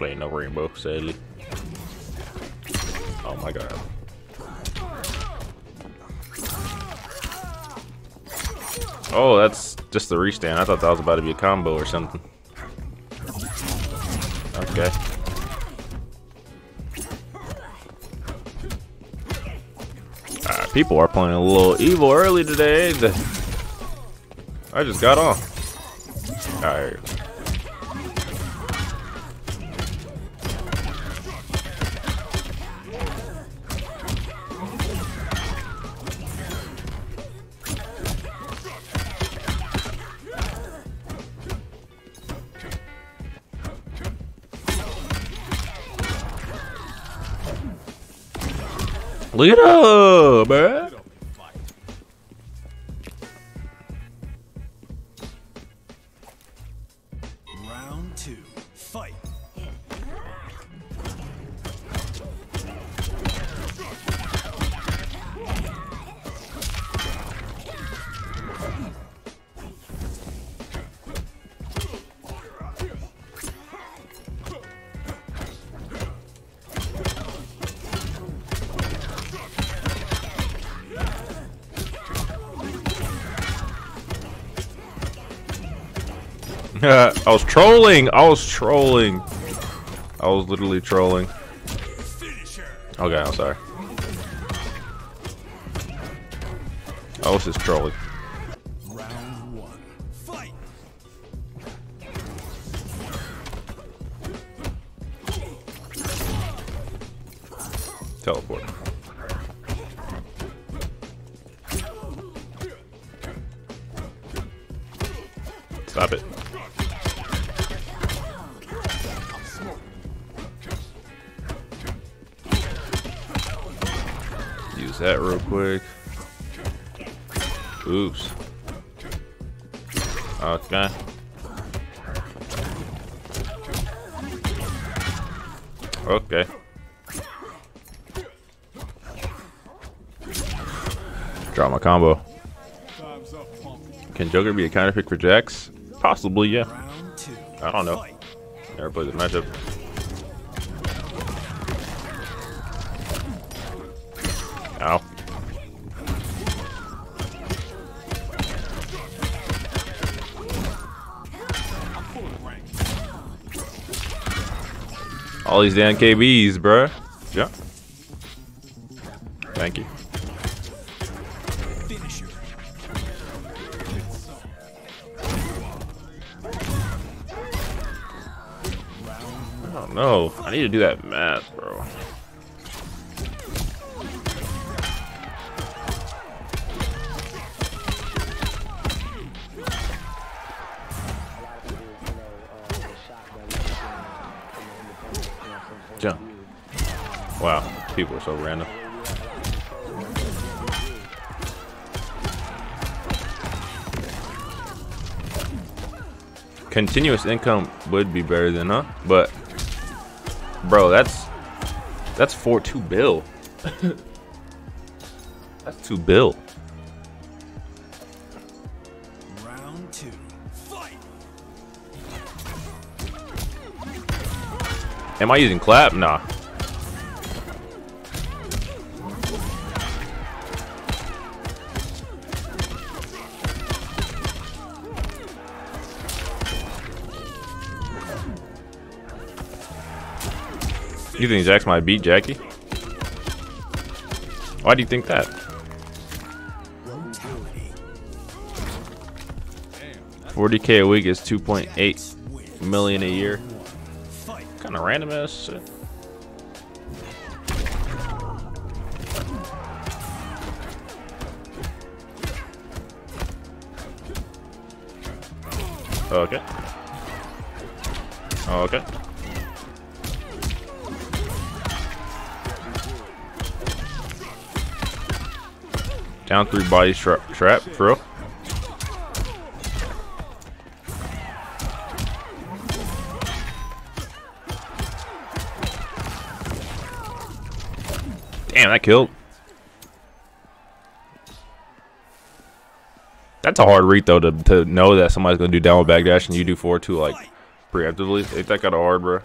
playing no rainbow, sadly. Oh my god. Oh, that's just the restand. I thought that was about to be a combo or something. Okay. Alright, people are playing a little evil early today. I just got off. Alright. Look it up, bruh. Round two, fight. I was trolling. I was literally trolling. Okay, I'm sorry. I was just trolling. Round one, fight. Teleport. Stop it. Use that real quick. Oops. Okay. Okay. Drop my combo. Can Joker be a counterpick for Jax? Possibly, yeah. I don't know. Never played the matchup. Ow. All these damn KBs, bruh. Yeah. Thank you. I don't know. I need to do that math, bro. Jump. Wow, people are so random. Continuous income would be better than, huh? But bro, that's $2 bill. That's $2 bill. Round two, fight. Am I using clap? Nah. You think Jax might beat Jackie? Why do you think that? $40K a week is $2.8 million a year. Kind of random ass shit. Okay. Okay. Down three body trap, bro. Damn, that killed. That's a hard read though, to know that somebody's gonna do downward backdash and you do forward two like preemptively. Ain't that kind of hard, bro?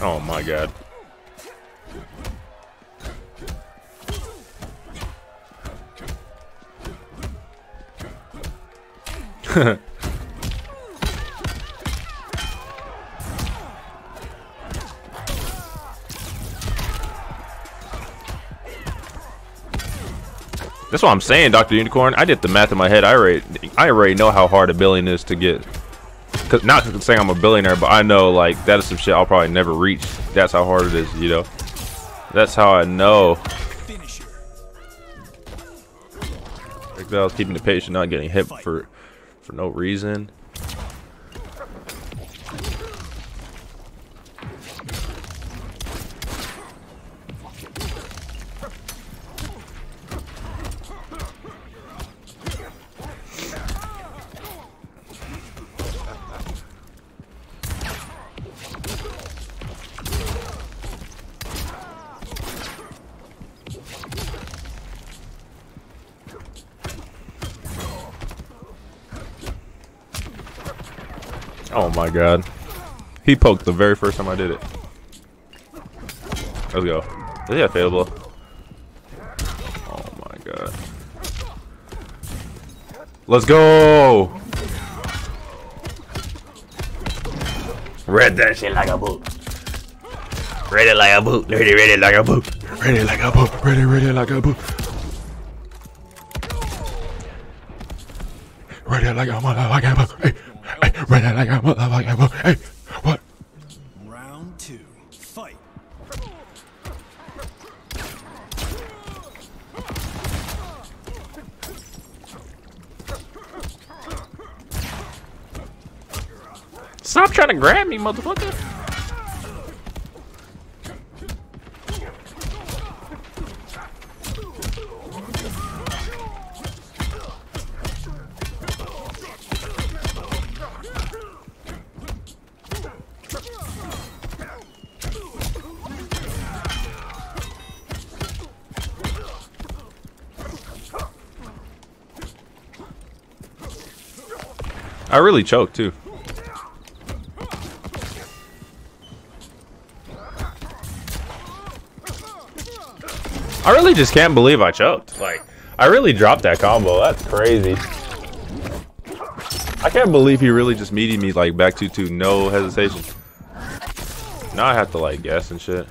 Oh my god. That's what I'm saying, Dr. Unicorn. I did the math in my head. I already know how hard a billion is to get. Cause not saying I'm a billionaire, but I know like that is some shit I'll probably never reach. That's how hard it is, you know. That's how I know. Like that was keeping the patient, not getting hit for no reason. Oh my god. He poked the very first time I did it. Let's go. Yeah, fatal blow. Oh my god. Let's go! Read that shit like a boot. Read it like a boot. Read it like a boot. Read it like a boot. Read it like a boot. Read it like a boot. Right now, like, hey, what? Round two, fight. Stop trying to grab me, motherfucker. I really choked too. I really just can't believe I choked. Like, I really dropped that combo. That's crazy. I can't believe he really just meated me like back 2-2, no hesitation. Now I have to like guess and shit.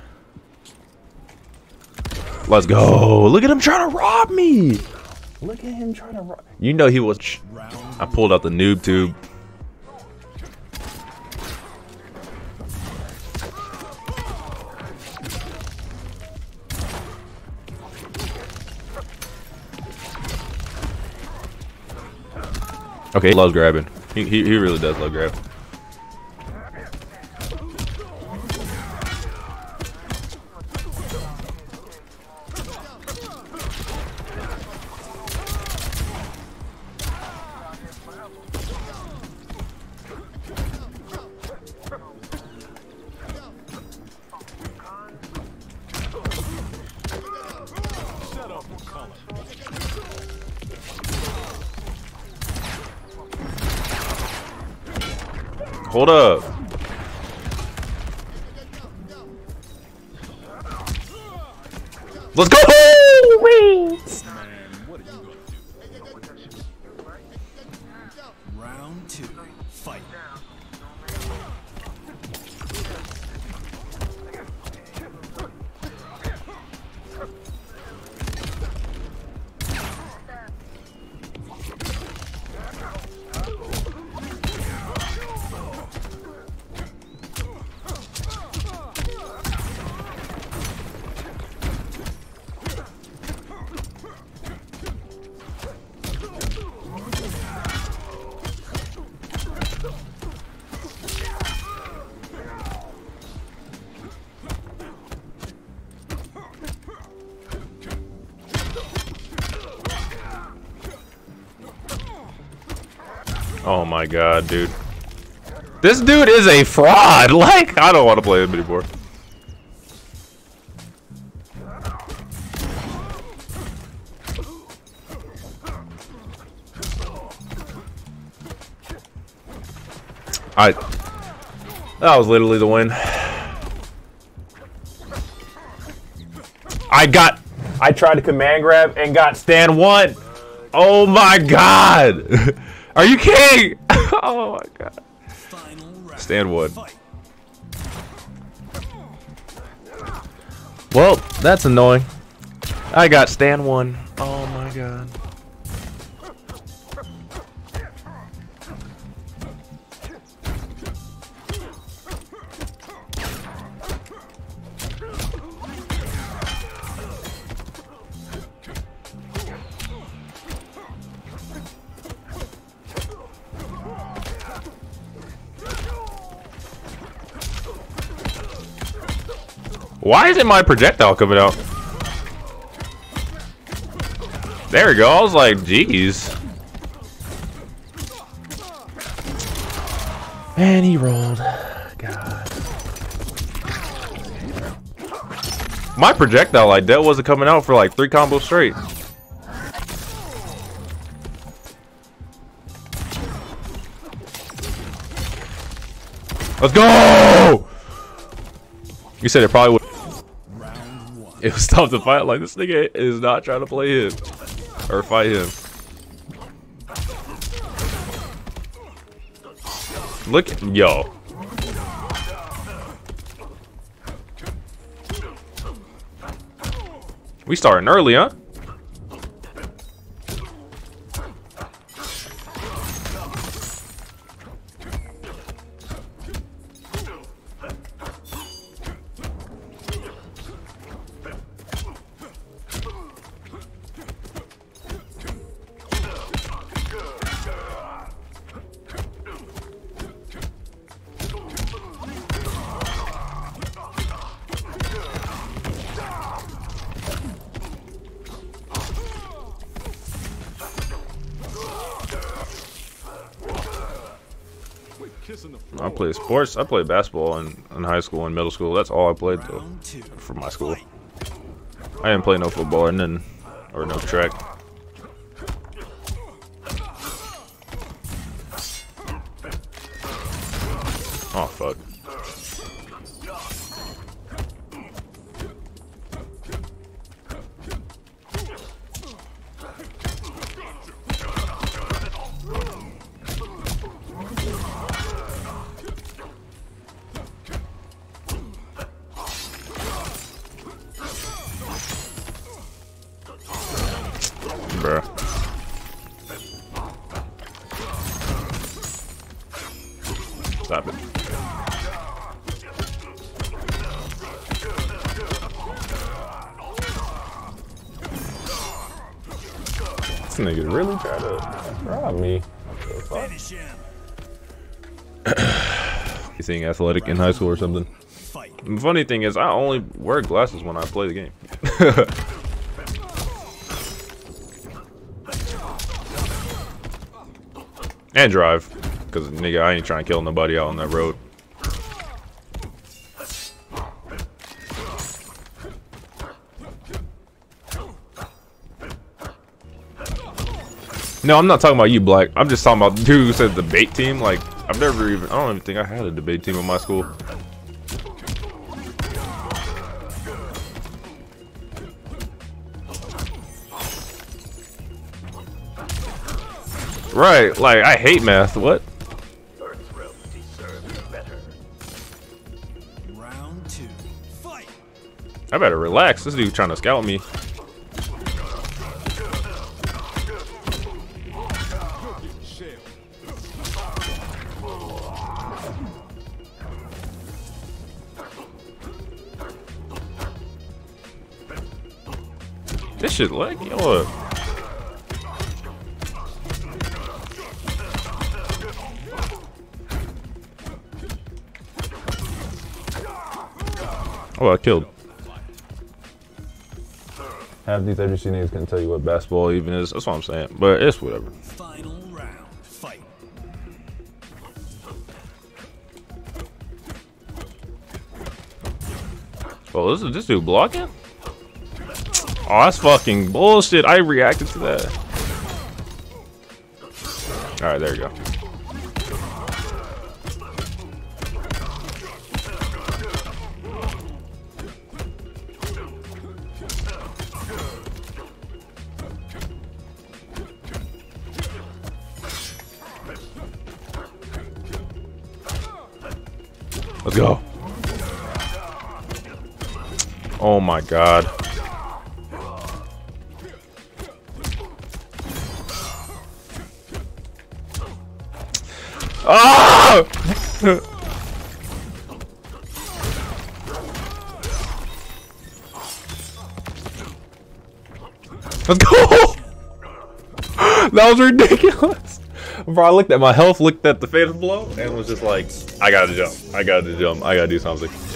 Let's go. Look at him trying to rob me. Look at him trying to rob. You know he was. I pulled out the noob tube. Okay, he loves grabbing. He really does love grabbing. Hold up. Let's go! Round two, fight. Oh my god, dude. This dude is a fraud. Like, I don't want to play him anymore. That was literally the win. I tried to command grab and got stand one. Oh my god. Are you kidding? Oh my god. Stand one. Well, that's annoying. I got stand one. Oh my god. Why isn't my projectile coming out? There we go. I was like, geez. And he rolled. God. My projectile like that wasn't coming out for like 3 combos straight. Let's go! You said it probably would. It was tough to fight. Like, this nigga is not trying to play him or fight him. Look, yo. We starting early, huh? I play sports. I played basketball in high school and middle school. That's all I played though from my school. I didn't play no football and then or no track. Oh fuck. Stop it. This nigga really tried to rob me. Finish him. You think athletic in high school or something? The funny thing is, I only wear glasses when I play the game. And drive. Because, nigga, I ain't trying to kill nobody out on that road. No, I'm not talking about you, Black. I'm just talking about the dude who said debate team. Like, I've never even... I don't even think I had a debate team in my school. Right, like, I hate math. What? I better relax. This dude trying to scout me. This shit like yo. Oh, I killed. Half these ADC niggas can tell you what basketball even is. That's what I'm saying. But it's whatever. Final round, fight. Well, is this dude blocking? Oh, that's fucking bullshit. I reacted to that. All right, there you go. Let's go. Oh my god. Ah! Let's go! That was ridiculous! Bro, I looked at my health, looked at the fatal blow, and was just like, I gotta jump, I gotta jump, I gotta do something.